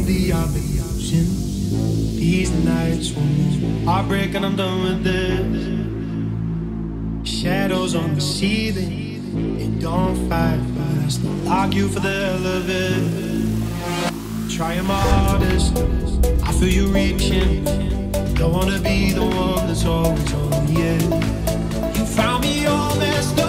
the option. These nights are breaking, I'm done with this. Shadows on the ceiling, they don't fight fast. I'll argue for the hell of it. Trying my hardest, I feel you reaching. Don't wanna be the one that's always on the edge. You found me all messed up.